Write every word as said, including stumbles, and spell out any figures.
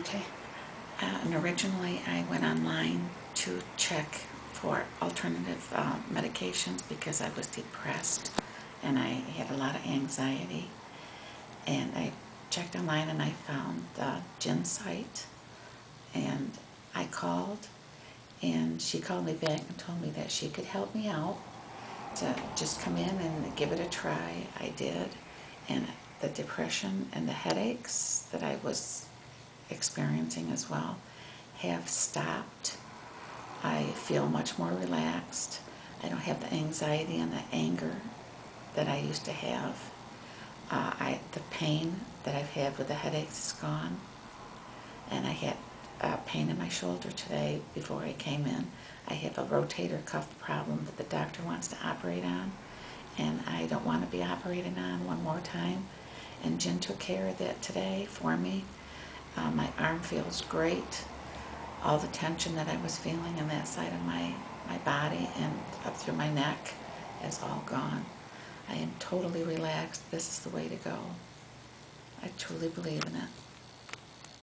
Okay. Uh, and originally I went online to check for alternative uh, medications because I was depressed and I had a lot of anxiety. And I checked online and I found the Jin site, and I called, and she called me back and told me that she could help me out to just come in and give it a try. I did, and the depression and the headaches that I was experiencing as well have stopped. I feel much more relaxed. I don't have the anxiety and the anger that I used to have. Uh, I, the pain that I've had with the headaches is gone, and I had uh, pain in my shoulder today before I came in. I have a rotator cuff problem that the doctor wants to operate on, and I don't want to be operated on one more time, and Jin took care of that today for me. Uh, my arm feels great. All the tension that I was feeling on that side of my, my body and up through my neck is all gone. I am totally relaxed. This is the way to go. I truly believe in it.